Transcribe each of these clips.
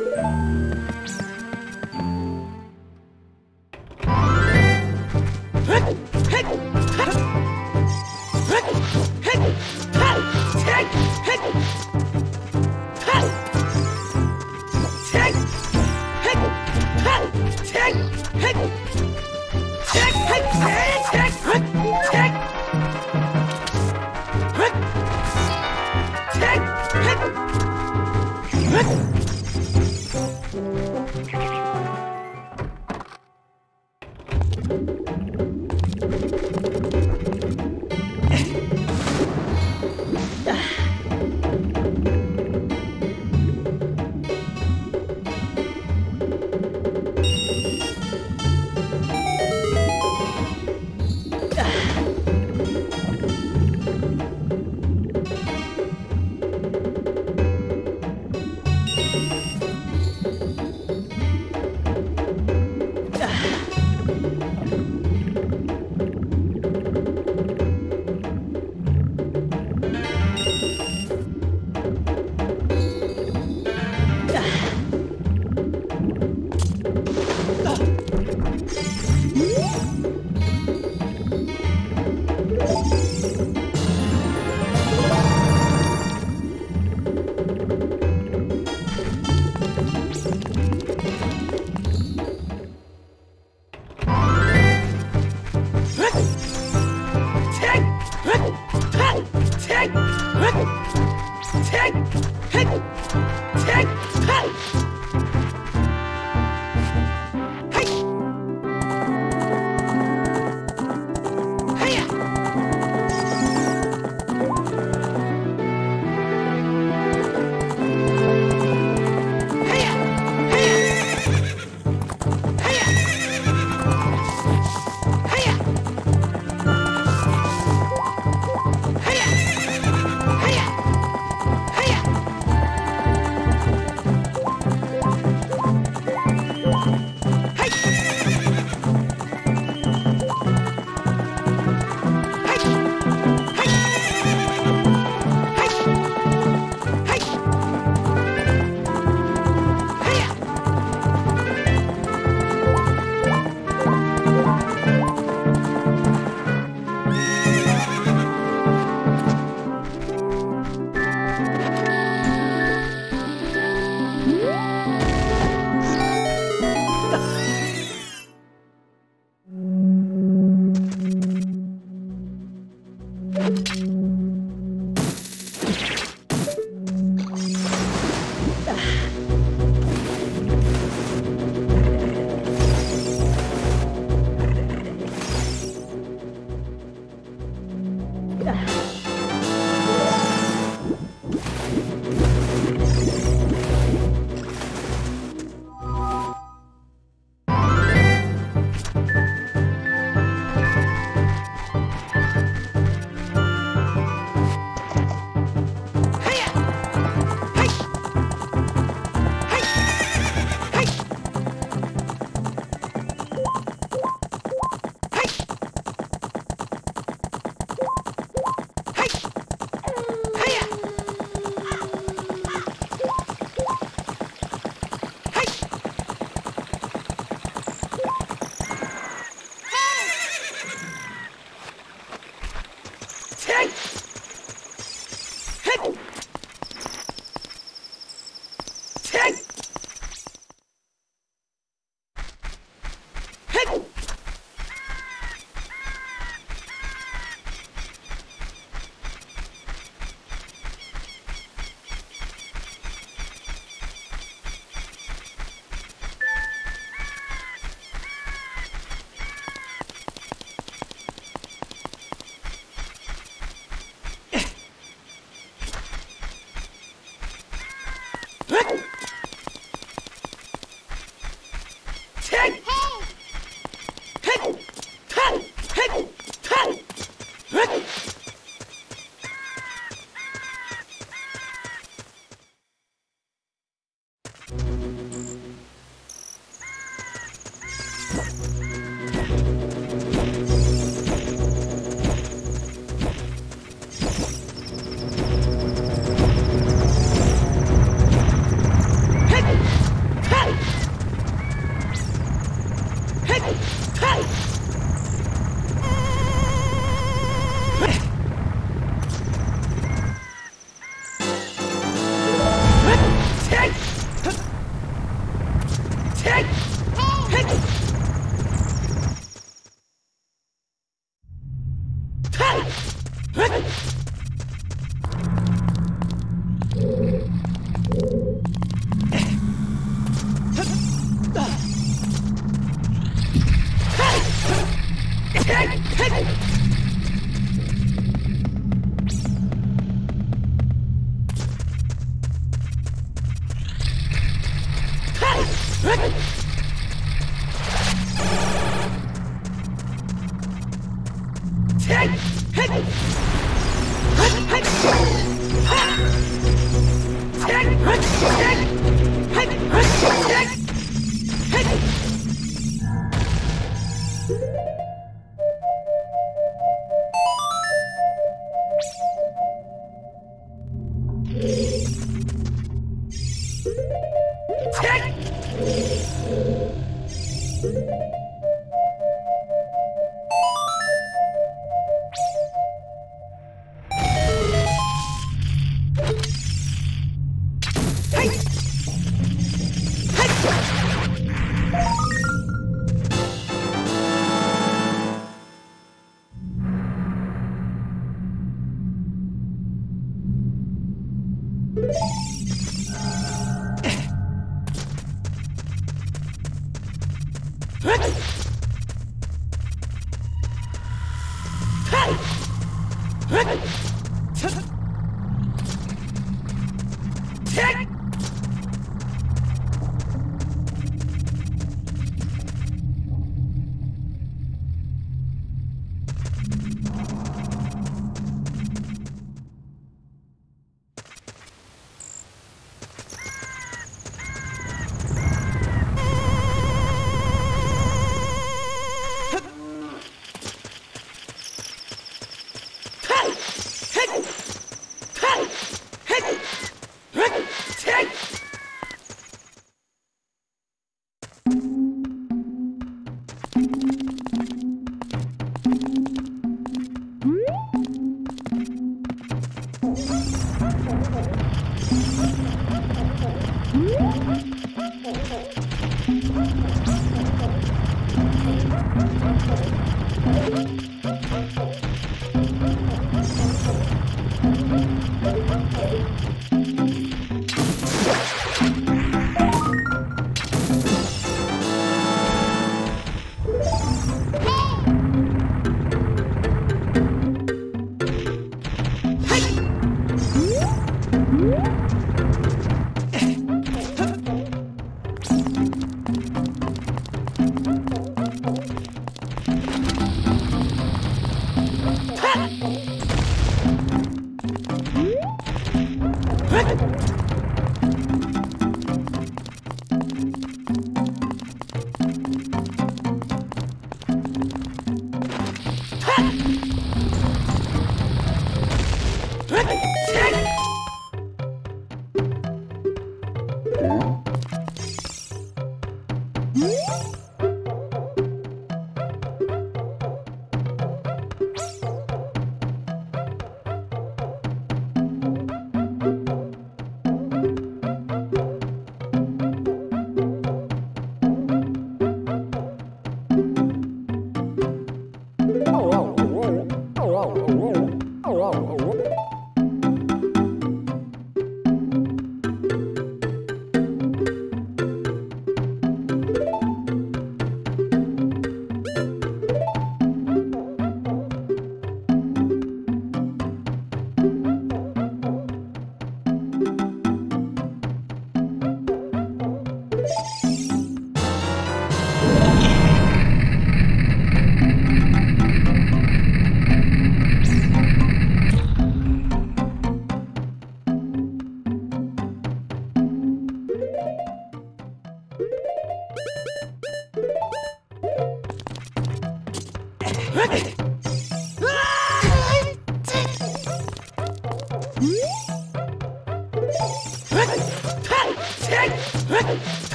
What?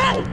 What?